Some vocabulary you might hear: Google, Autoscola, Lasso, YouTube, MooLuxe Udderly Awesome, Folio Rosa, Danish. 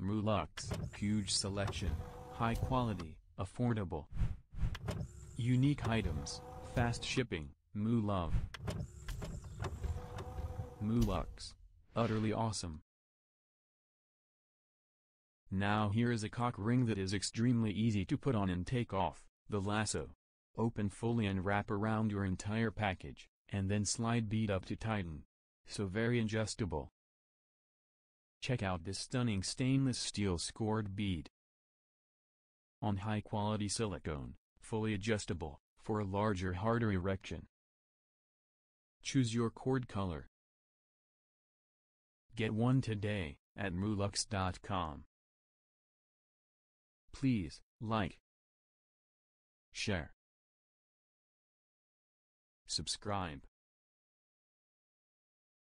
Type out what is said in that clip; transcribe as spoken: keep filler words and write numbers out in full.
MooLuxe, huge selection, high quality, affordable. Unique items, fast shipping, Moo love. MooLuxe, utterly awesome. Now here is a cock ring that is extremely easy to put on and take off, the lasso. Open fully and wrap around your entire package, and then slide bead up to tighten. So very adjustable. Check out this stunning stainless steel scored bead. On high quality silicone, fully adjustable, for a larger harder erection. Choose your cord color. Get one today, at mooluxe dot com. Please, like, share, subscribe.